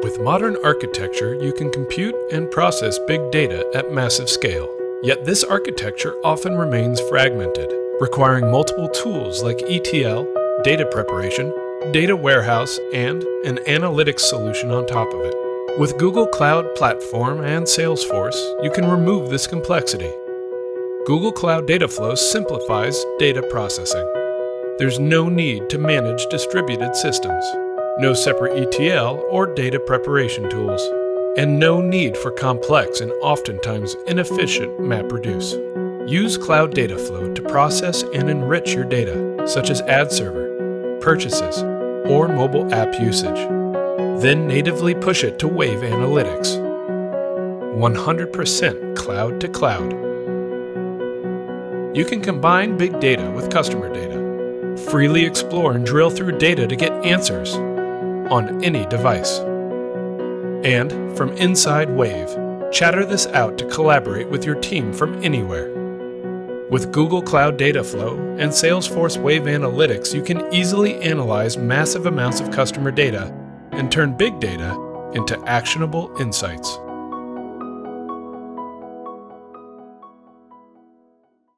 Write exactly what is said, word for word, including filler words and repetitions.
With modern architecture, you can compute and process big data at massive scale. Yet this architecture often remains fragmented, requiring multiple tools like E T L, data preparation, data warehouse, and an analytics solution on top of it. With Google Cloud Platform and Salesforce, you can remove this complexity. Google Cloud Dataflow simplifies data processing. There's no need to manage distributed systems, no separate E T L or data preparation tools, and no need for complex and oftentimes inefficient MapReduce. Use Cloud Dataflow to process and enrich your data, such as ad server, purchases, or mobile app usage. Then natively push it to Wave Analytics. one hundred percent cloud to cloud. You can combine big data with customer data. Freely explore and drill through data to get answers on any device. And, from inside Wave, chatter this out to collaborate with your team from anywhere. With Google Cloud Dataflow and Salesforce Wave Analytics, you can easily analyze massive amounts of customer data and turn big data into actionable insights.